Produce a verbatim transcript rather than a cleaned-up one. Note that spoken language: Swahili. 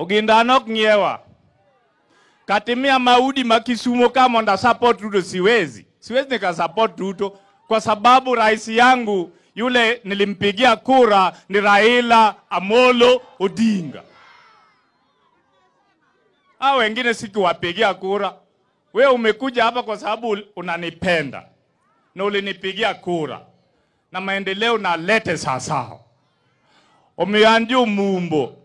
Oginda nok nyewa. Katimia maudi makisumo kama onda support Ruto siwezi. Siwezi nika support Ruto kwa sababu raisi yangu yule nilimpigia kura ni Raila Amolo Odinga. Hao wengine sikuwapigia kura. We umekuja hapa kwa sababu unanipenda. Na ulinipigia kura. Na maendeleo na lete sasao. Umeandio mumbo.